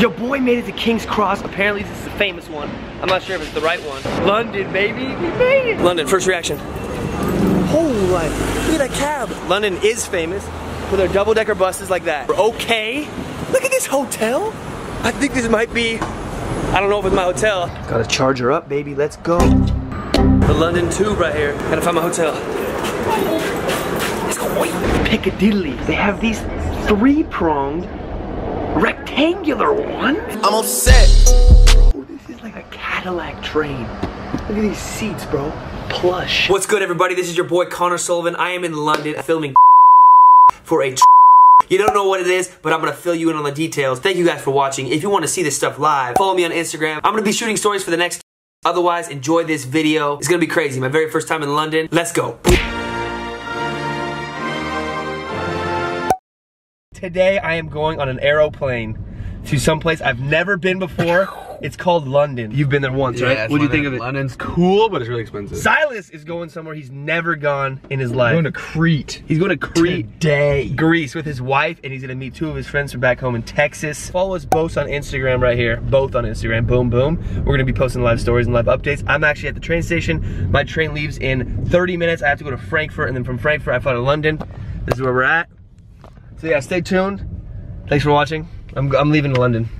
Your boy made it to King's Cross. Apparently this is the famous one. I'm not sure if it's the right one. London, baby, we made it! London, first reaction. Holy, look at that cab. London is famous for their double-decker buses like that. Okay, look at this hotel. I think this might be, I don't know if it's my hotel. Gotta charge her up, baby, let's go. The London Tube right here. Gotta find my hotel. Let's go, wait. Piccadilly, they have these three-pronged rectangular one? I'm upset. Oh, this is like a Cadillac train. Look at these seats, bro. Plush. What's good, everybody? This is your boy, Connor Sullivan. I am in London filming for a you don't know what it is, but I'm gonna fill you in on the details. Thank you guys for watching. If you wanna see this stuff live, follow me on Instagram. I'm gonna be shooting stories for the next. Otherwise, enjoy this video. It's gonna be crazy. My very first time in London. Let's go. Today, I am going on an aeroplane to someplace I've never been before. It's called London. You've been there once, right? What do you think of it? London's cool, but it's really expensive. Silas is going somewhere he's never gone in his life. He's going to Crete. He's going to Crete. Today. Greece with his wife, and he's going to meet two of his friends from back home in Texas. Follow us both on Instagram right here. Both on Instagram. Boom, boom. We're going to be posting live stories and live updates. I'm actually at the train station. My train leaves in 30 minutes. I have to go to Frankfurt, and then from Frankfurt, I fly to London. This is where we're at. So yeah, stay tuned. Thanks for watching. I'm leaving to London.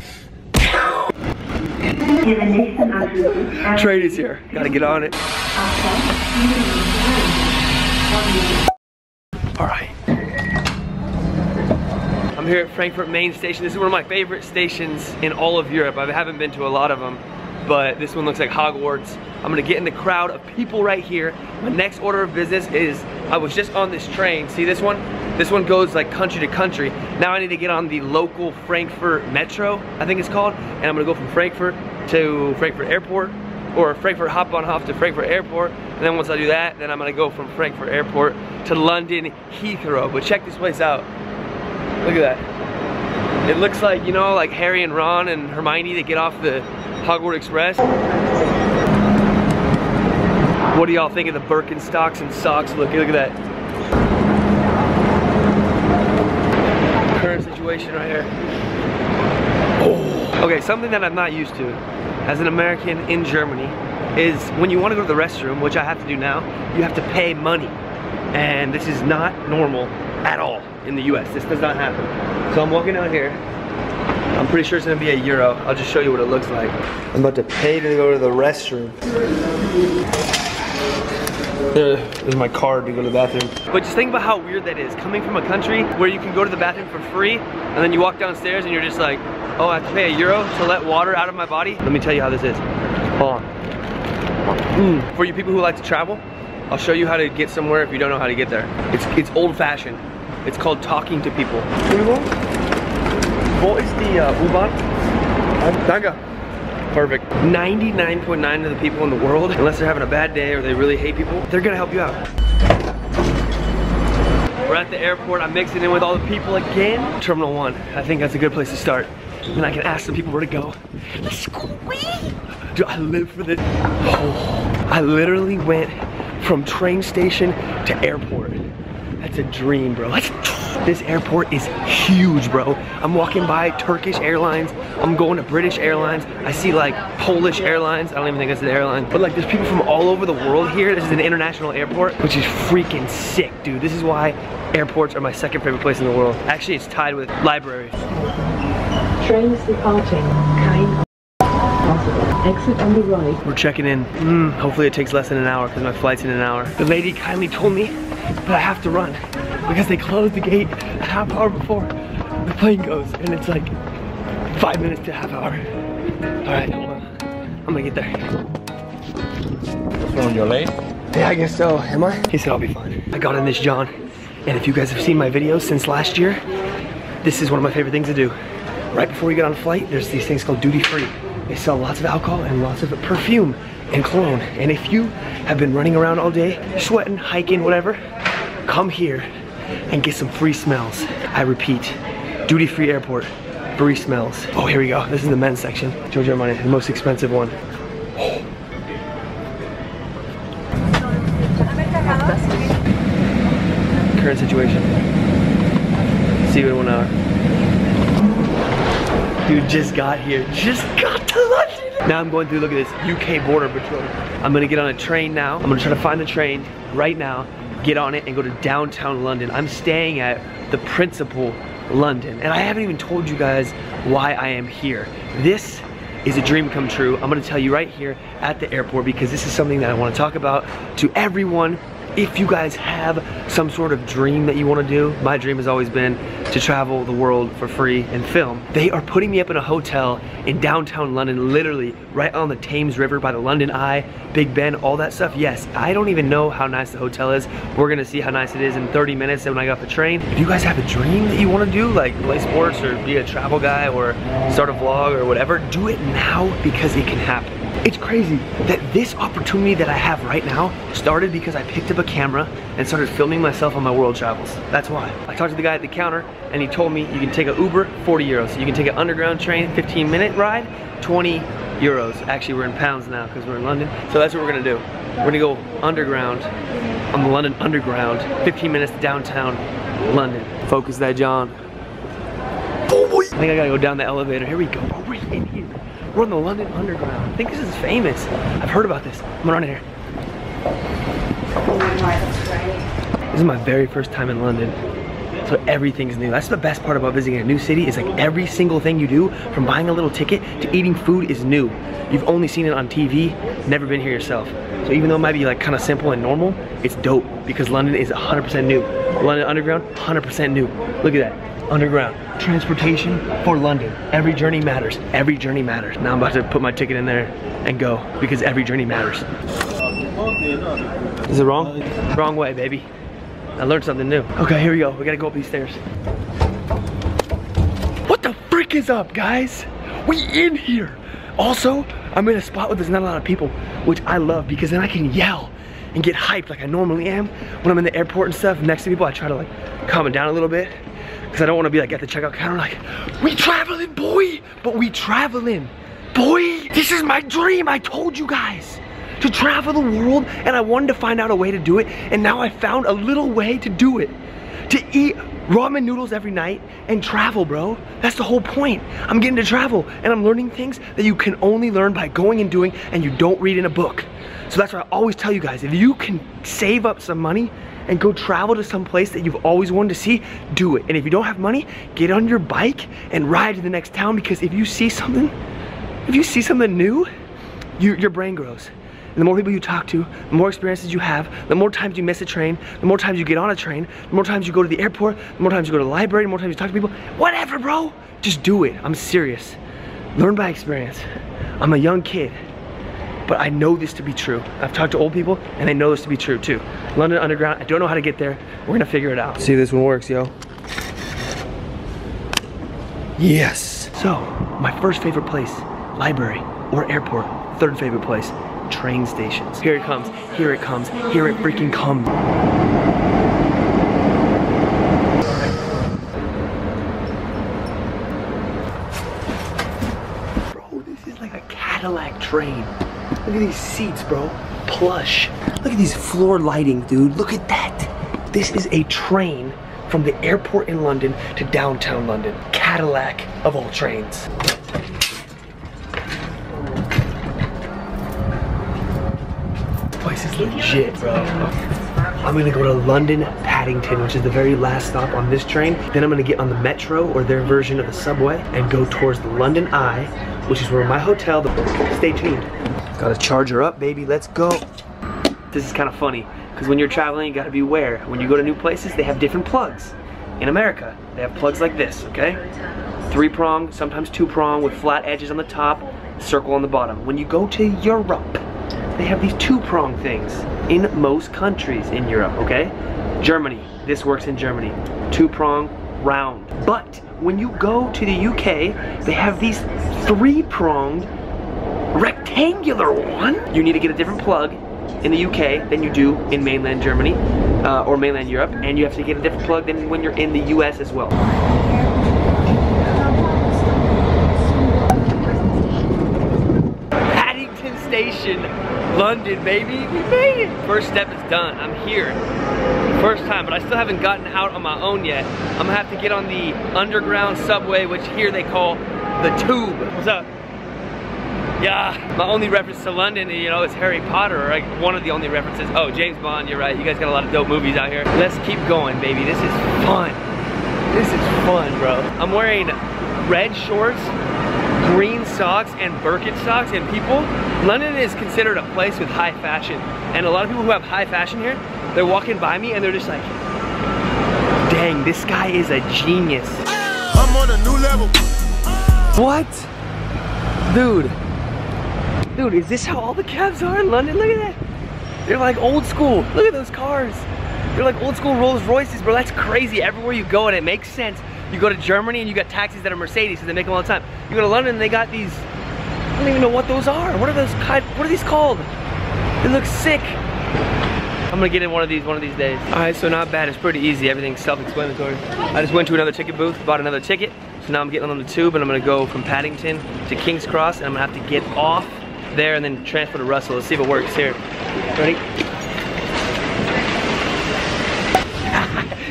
Train is here. Gotta get on it. Alright. I'm here at Frankfurt main station. This is one of my favorite stations in all of Europe. I haven't been to a lot of them, but this one looks like Hogwarts. I'm gonna get in the crowd of people right here. My next order of business is, I was just on this train. See this one? This one goes like country to country. Now I need to get on the local Frankfurt Metro, I think it's called, and I'm gonna go from Frankfurt to Frankfurt Airport, or Frankfurt Hauptbahnhof to Frankfurt Airport, and then once I do that, then I'm gonna go from Frankfurt Airport to London Heathrow. But check this place out. Look at that. It looks like, you know, like Harry and Ron and Hermione, they get off the Hogwarts Express. What do y'all think of the Birkenstocks and socks? Look at that. Current situation right here. Oh. Okay, something that I'm not used to as an American in Germany is when you want to go to the restroom, which I have to do now, you have to pay money. And this is not normal at all in the US. This does not happen. So I'm walking out here. I'm pretty sure it's going to be a euro. I'll just show you what it looks like. I'm about to pay to go to the restroom. There's my card to go to the bathroom. But just think about how weird that is, coming from a country where you can go to the bathroom for free, and then you walk downstairs and you're just like, oh, I have to pay €1 to let water out of my body? Let me tell you how this is. Hold on. For you people who like to travel, I'll show you how to get somewhere if you don't know how to get there. It's old-fashioned. It's called talking to people. What is the U-Bahn? Danke. Perfect. 99.9% of the people in the world, unless they're having a bad day or they really hate people, they're gonna help you out. We're at the airport. I'm mixing in with all the people again. Terminal 1. I think that's a good place to start. And I can ask some people where to go. Let's go. Dude, I live for this. Oh, I literally went from train station to airport. That's a dream, bro. This airport is huge, bro. I'm walking by Turkish Airlines. I'm going to British Airlines. I see like Polish Airlines. I don't even think that's an airline. But like there's people from all over the world here. This is an international airport, which is freaking sick, dude. This is why airports are my second favorite place in the world. Actually, it's tied with libraries. Trains departing. Kind exit on the right. We're checking in. Hopefully it takes less than an hour because my flight's in an hour. The lady kindly told me that I have to run because they closed the gate a half hour before the plane goes, and it's like 5 minutes to half hour. All right, I'm gonna get there. So you're late? Yeah, I guess so. Am I? He said I'll be fine. I got in this John, and if you guys have seen my videos since last year, this is one of my favorite things to do. Right before you get on a flight, there's these things called duty free. They sell lots of alcohol and lots of perfume and cologne. And if you have been running around all day, sweating, hiking, whatever, come here and get some free smells. I repeat, duty-free airport, free smells. Oh, here we go. This is the men's section. Giorgio Armani, the most expensive one. Oh. Current situation. See you in 1 hour. Dude, just got here. Just got to London. Now I'm going through, look at this, UK border patrol. I'm gonna get on a train now. I'm gonna try to find the train right now, get on it and go to downtown London. I'm staying at the Principal London. And I haven't even told you guys why I am here. This is a dream come true. I'm gonna tell you right here at the airport because this is something that I wanna talk about to everyone. If you guys have some sort of dream that you want to do, my dream has always been to travel the world for free and film. They are putting me up in a hotel in downtown London, literally right on the Thames River by the London Eye, Big Ben, all that stuff. Yes, I don't even know how nice the hotel is. We're gonna see how nice it is in 30 minutes when I get off the train. If you guys have a dream that you want to do, like play sports or be a travel guy or start a vlog or whatever, do it now because it can happen. It's crazy that this opportunity that I have right now started because I picked up a camera and started filming myself on my world travels. That's why. I talked to the guy at the counter and he told me you can take an Uber, 40 euros. You can take an underground train, 15-minute ride, 20 euros. Actually, we're in pounds now because we're in London. So that's what we're gonna do. We're gonna go underground on the London Underground, 15 minutes to downtown London. Focus that, John. I think I gotta go down the elevator. Here we go. Oh, we're in here. We're on the London Underground. I think this is famous. I've heard about this. I'm gonna run in here. This is my very first time in London, so everything's new. That's the best part about visiting a new city is like every single thing you do, from buying a little ticket to eating food, is new. You've only seen it on TV, never been here yourself. So even though it might be like kind of simple and normal, it's dope because London is 100% new. London Underground, 100% new. Look at that. Underground transportation for London. Every journey matters. Every journey matters. Now I'm about to put my ticket in there and go because every journey matters. Is it wrong? Wrong way, baby. I learned something new. Okay, here we go. We gotta go up these stairs. What the frick is up, guys? We in here. Also, I'm in a spot where there's not a lot of people, which I love because then I can yell and get hyped like I normally am when I'm in the airport and stuff. Next to people, I try to like calm it down a little bit. Cause I don't want to be like at the checkout counter like, we traveling, boy, but we traveling, boy. This is my dream, I told you guys, to travel the world, and I wanted to find out a way to do it, and now I found a little way to do it. To eat ramen noodles every night and travel, bro. That's the whole point. I'm getting to travel, and I'm learning things that you can only learn by going and doing, and you don't read in a book. So that's why I always tell you guys, if you can save up some money, and go travel to some place that you've always wanted to see, do it. And if you don't have money, get on your bike and ride to the next town, because if you see something new, your brain grows. And the more people you talk to, the more experiences you have, the more times you miss a train, the more times you get on a train, the more times you go to the airport, the more times you go to the library, the more times you talk to people. Whatever, bro, just do it. I'm serious. Learn by experience. I'm a young kid, but I know this to be true. I've talked to old people and they know this to be true too. London Underground, I don't know how to get there. We're gonna figure it out. See if this one works, yo. Yes. So, my first favorite place, library or airport. Third favorite place, train stations. Here it comes, here it comes, here it freaking comes. Bro, this is like a Cadillac train. Look at these seats, bro. Plush. Look at these floor lighting, dude. Look at that. This is a train from the airport in London to downtown London. Cadillac of all trains. This place is legit, bro. I'm gonna go to London Paddington, which is the very last stop on this train. Then I'm gonna get on the metro, or their version of the subway, and go towards the London Eye, which is where my hotel, stay tuned. Got to charge her up, baby, let's go. This is kind of funny, because when you're traveling, you gotta beware. When you go to new places, they have different plugs. In America, they have plugs like this, okay? 3-prong, sometimes 2-prong, with flat edges on the top, circle on the bottom. When you go to Europe, they have these 2-prong things in most countries in Europe, okay? Germany, this works in Germany. 2-prong, round. But when you go to the UK, they have these 3-pronged, rectangular one. You need to get a different plug in the UK than you do in mainland Germany or mainland Europe, and you have to get a different plug than when you're in the US as well. Paddington Station, London, baby, we made it. First step is done, I'm here. First time, but I still haven't gotten out on my own yet. I'm gonna have to get on the underground subway, which here they call The Tube. What's up? Yeah, my only reference to London, you know, is Harry Potter, or like one of the only references. Oh, James Bond, you're right. You guys got a lot of dope movies out here. Let's keep going, baby. This is fun. This is fun, bro. I'm wearing red shorts, green socks, and Birkenstocks, and people, London is considered a place with high fashion. And a lot of people who have high fashion here, they're walking by me and they're just like, dang, this guy is a genius. I'm on a new level. What? Dude. Dude, is this how all the cabs are in London? Look at that. They're like old school. Look at those cars. They're like old school Rolls Royces, bro. That's crazy. Everywhere you go, and it makes sense. You go to Germany and you got taxis that are Mercedes, and they make them all the time. You go to London and they got these, I don't even know what those are. What are those, what are these called? They look sick. I'm gonna get in one of these days. All right, so not bad. It's pretty easy. Everything's self-explanatory. I just went to another ticket booth, bought another ticket. So now I'm getting on the tube, and I'm gonna go from Paddington to King's Cross, and I'm gonna have to get off there and then transfer to Russell. Let's see if it works here. Ready?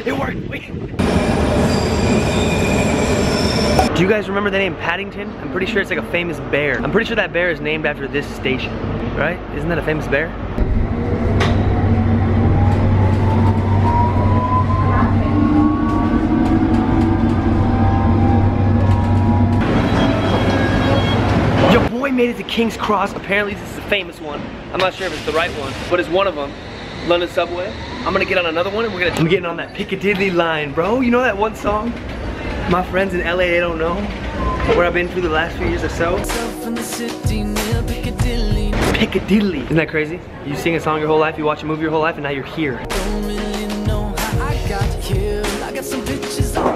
It worked. Wait. Do you guys remember the name Paddington? I'm pretty sure it's like a famous bear. I'm pretty sure that bear is named after this station, right? Isn't that a famous bear? Made it to King's Cross. Apparently this is a famous one. I'm not sure if it's the right one, but it's one of them. London subway. I'm gonna get on another one, and I'm getting on that Piccadilly line, bro. You know that one song? My friends in LA, they don't know where I've been through the last few years or so. From the city near Piccadilly. Piccadilly. Isn't that crazy? You sing a song your whole life, you watch a movie your whole life, and now you're here. Don't really know how I got here. I got some pictures on.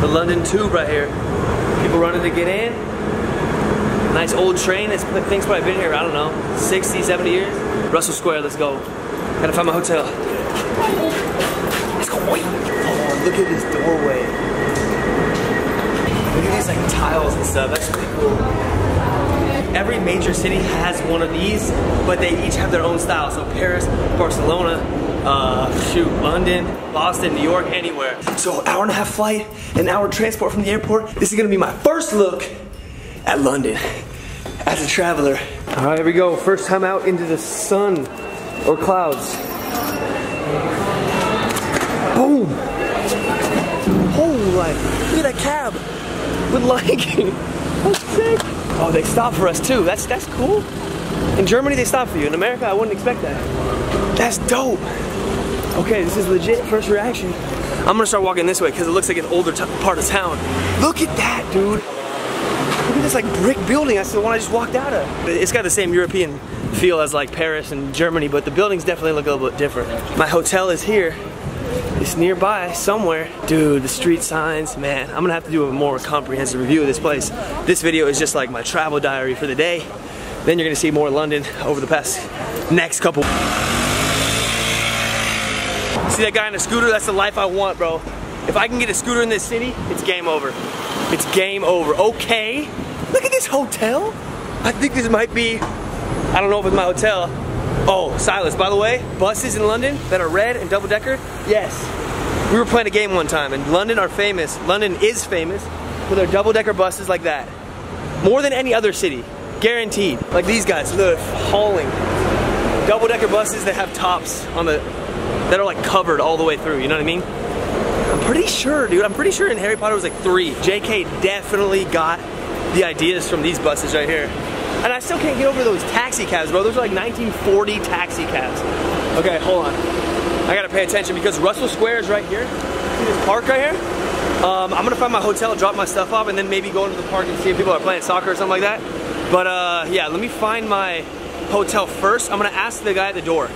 The London Tube right here. People running to get in. Nice old train. This thing's probably been here, I don't know, 60, 70 years. Russell Square, let's go. Gotta find my hotel. Let's go. Oh, look at this doorway. Look at these like tiles and stuff. That's pretty cool. Every major city has one of these, but they each have their own style. So Paris, Barcelona, London, Boston, New York, anywhere. So an hour and a half flight, an hour transport from the airport. This is gonna be my first look at London as a traveler. All right, here we go. First time out into the sun or clouds. Boom. Holy, look at that cab with lighting. That's sick. Oh, they stopped for us too. That's cool. In Germany, they stop for you. In America, I wouldn't expect that. That's dope. Okay, this is legit first reaction. I'm gonna start walking this way because it looks like an older part of town. Look at that, dude. Look at this like brick building. That's the one I just walked out of. It's got the same European feel as like Paris and Germany, but the buildings definitely look a little bit different. My hotel is here. It's nearby somewhere. Dude, the street signs, man. I'm gonna have to do a more comprehensive review of this place. This video is just like my travel diary for the day. Then you're gonna see more London over the next couple. See that guy in a scooter? That's the life I want, bro. If I can get a scooter in this city, it's game over. It's game over. Okay, look at this hotel. I think this might be, I don't know if it's my hotel. Oh, Silas, by the way, buses in London that are red and double-decker, yes. We were playing a game one time, and London are famous. London is famous for their double-decker buses like that. More than any other city. Guaranteed. Like these guys, look, hauling. Double-decker buses that have tops on the, that are like covered all the way through, you know what I mean? I'm pretty sure, dude, I'm pretty sure in Harry Potter was like 3. JK definitely got the ideas from these buses right here. And I still can't get over those taxi cabs, bro. Those are like 1940 taxi cabs. Okay, hold on. I gotta pay attention because Russell Square is right here. See this park right here? I'm gonna find my hotel, drop my stuff off, and then maybe go into the park and see if people are playing soccer or something like that. But yeah, let me find my hotel first. I'm gonna ask the guy at the door.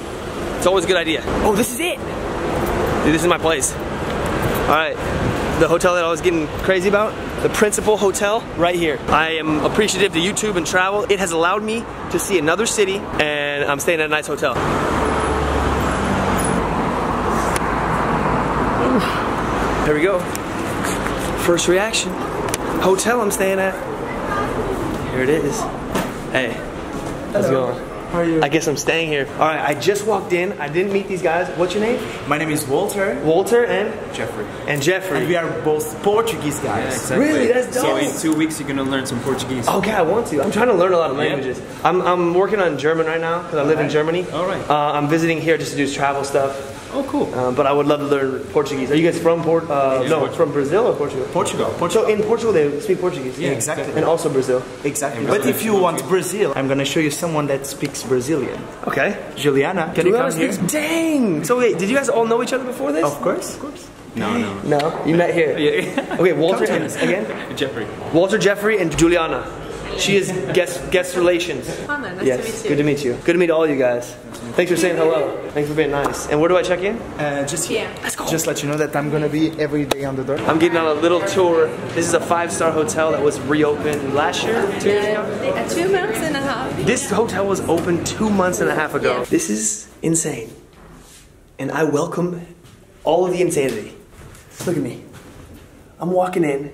It's always a good idea. Oh, this is it. Dude, this is my place. All right, the hotel that I was getting crazy about, the Principal Hotel right here. I am appreciative to YouTube and travel. It has allowed me to see another city, and I'm staying at a nice hotel. Oof. There we go. First reaction. Hotel I'm staying at. Here it is. Hey, how's it going? How are you? I guess I'm staying here. All right, I just walked in. I didn't meet these guys. What's your name? My name is Walter. Walter and? Jeffrey. And Jeffrey. And we are both Portuguese guys. Yeah, exactly. Really? That's dope. So in 2 weeks, you're going to learn some Portuguese. Okay, I want to. I'm trying to learn a lot of languages. Yeah. I'm working on German right now because I live in Germany. All right. I'm visiting here just to do travel stuff. Oh, cool. But I would love to learn Portuguese. Are you guys from from Brazil or Portugal? Portugal. So in Portugal they speak Portuguese. Yeah, exactly. And also Brazil. Exactly. But if you want Brazil, I'm going to show you someone that speaks Brazilian. Okay. Juliana, can you come here? Dang! So wait, did you guys all know each other before this? Of course. Of course. No. No? You met here? Yeah. Okay, Walter and again? Jeffrey. Walter, Jeffrey, and Juliana. She is guest relations. Connor, nice to meet you. Good to meet you. Good to meet all you guys. Thanks for saying hello. Thanks for being nice. And where do I check in? Just here. Let's go. Just let you know that I'm gonna be every day on the door. I'm getting on a little tour. This is a 5-star hotel that was reopened last year, 2 years ago. 2 months and a half. This hotel was open 2 months and a half ago. Yeah. This is insane. And I welcome all of the insanity. Look at me. I'm walking in,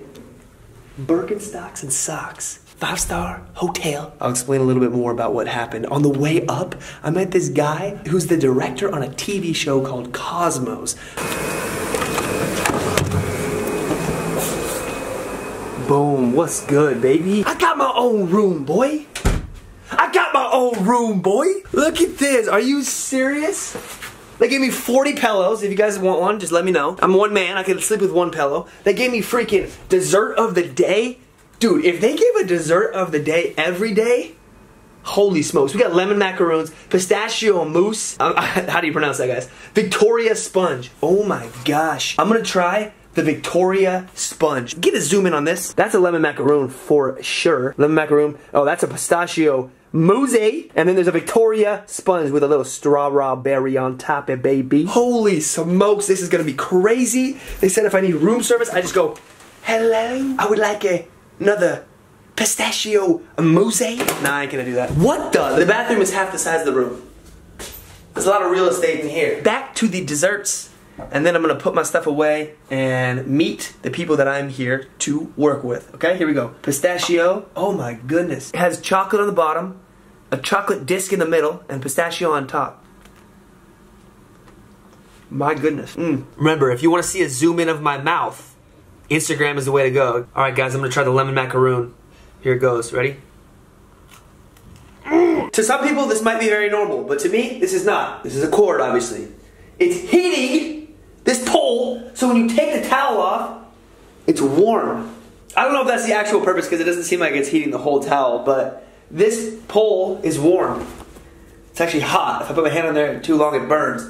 Birkenstocks and socks. 5-star hotel. I'll explain a little bit more about what happened. On the way up, I met this guy who's the director on a TV show called Cosmos. Boom, what's good, baby? I got my own room, boy. I got my own room, boy. Look at this, are you serious? They gave me 40 pillows. If you guys want one, just let me know. I'm one man, I can sleep with one pillow. They gave me freaking dessert of the day. Dude, if they give a dessert of the day every day, holy smokes. We got lemon macaroons, pistachio mousse. How do you pronounce that, guys? Victoria sponge. Oh my gosh. I'm gonna try the Victoria sponge. Get a zoom in on this. That's a lemon macaroon for sure. Lemon macaroon. Oh, that's a pistachio mousse. And then there's a Victoria sponge with a little strawberry on top, baby. Holy smokes, this is gonna be crazy. They said if I need room service, I just go, hello, I would like a... another pistachio mousse? Nah, I ain't gonna do that. What the? The bathroom is half the size of the room. There's a lot of real estate in here. Back to the desserts. And then I'm gonna put my stuff away and meet the people that I'm here to work with. Okay, here we go. Pistachio, oh my goodness. It has chocolate on the bottom, a chocolate disc in the middle, and pistachio on top. My goodness. Remember, if you wanna see a zoom in of my mouth, Instagram is the way to go. All right, guys, I'm gonna try the lemon macaroon. Here it goes, ready? To some people, this might be very normal, but to me, this is not. This is a cord, obviously. It's heating this pole, so when you take the towel off, it's warm. I don't know if that's the actual purpose, because it doesn't seem like it's heating the whole towel, but this pole is warm. It's actually hot. If I put my hand on there too long, it burns.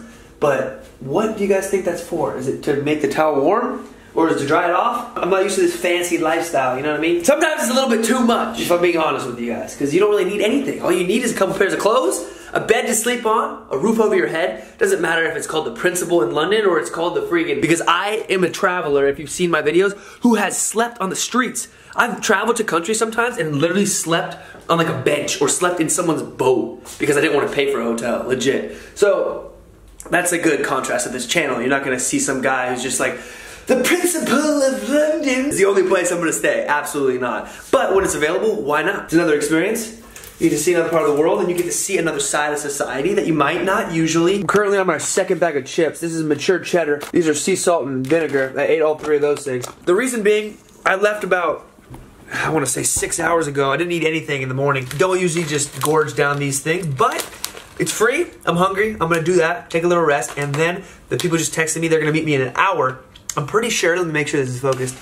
But what do you guys think that's for? Is it to make the towel warm? Or just to dry it off? I'm not used to this fancy lifestyle, you know what I mean? Sometimes it's a little bit too much, if I'm being honest with you guys, because you don't really need anything. All you need is a couple pairs of clothes, a bed to sleep on, a roof over your head. Doesn't matter if it's called the Principal in London or it's called the freaking... Because I am a traveler, if you've seen my videos, who has slept on the streets. I've traveled to countries sometimes and literally slept on like a bench or slept in someone's boat because I didn't want to pay for a hotel, legit. So, that's a good contrast of this channel. You're not going to see some guy who's just like... The Principal of London is the only place I'm gonna stay. Absolutely not. But when it's available, why not? It's another experience. You get to see another part of the world and you get to see another side of society that you might not usually. I'm currently on my second bag of chips. This is mature cheddar. These are sea salt and vinegar. I ate all 3 of those things. The reason being, I left about, I wanna say 6 hours ago. I didn't eat anything in the morning. Don't usually just gorge down these things, but it's free. I'm hungry. I'm gonna do that, take a little rest, and then the people just texted me they're gonna meet me in an hour. I'm pretty sure, let me make sure this is focused.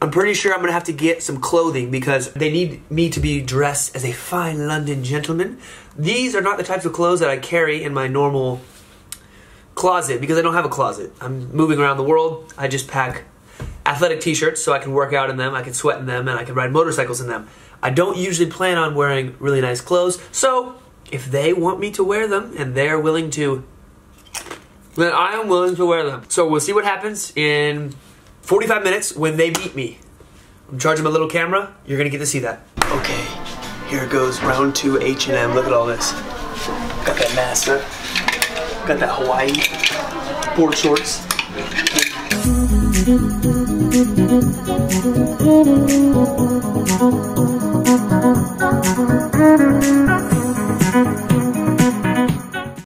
I'm pretty sure I'm gonna have to get some clothing because they need me to be dressed as a fine London gentleman. These are not the types of clothes that I carry in my normal closet because I don't have a closet. I'm moving around the world. I just pack athletic t-shirts so I can work out in them, I can sweat in them, and I can ride motorcycles in them. I don't usually plan on wearing really nice clothes, so if they want me to wear them and they're willing to, then I am willing to wear them. So we'll see what happens in 45 minutes when they meet me. I'm charging my little camera. You're gonna get to see that. Okay, here goes round 2 H&M. Look at all this. Got that mask up. Got that Hawaii board shorts.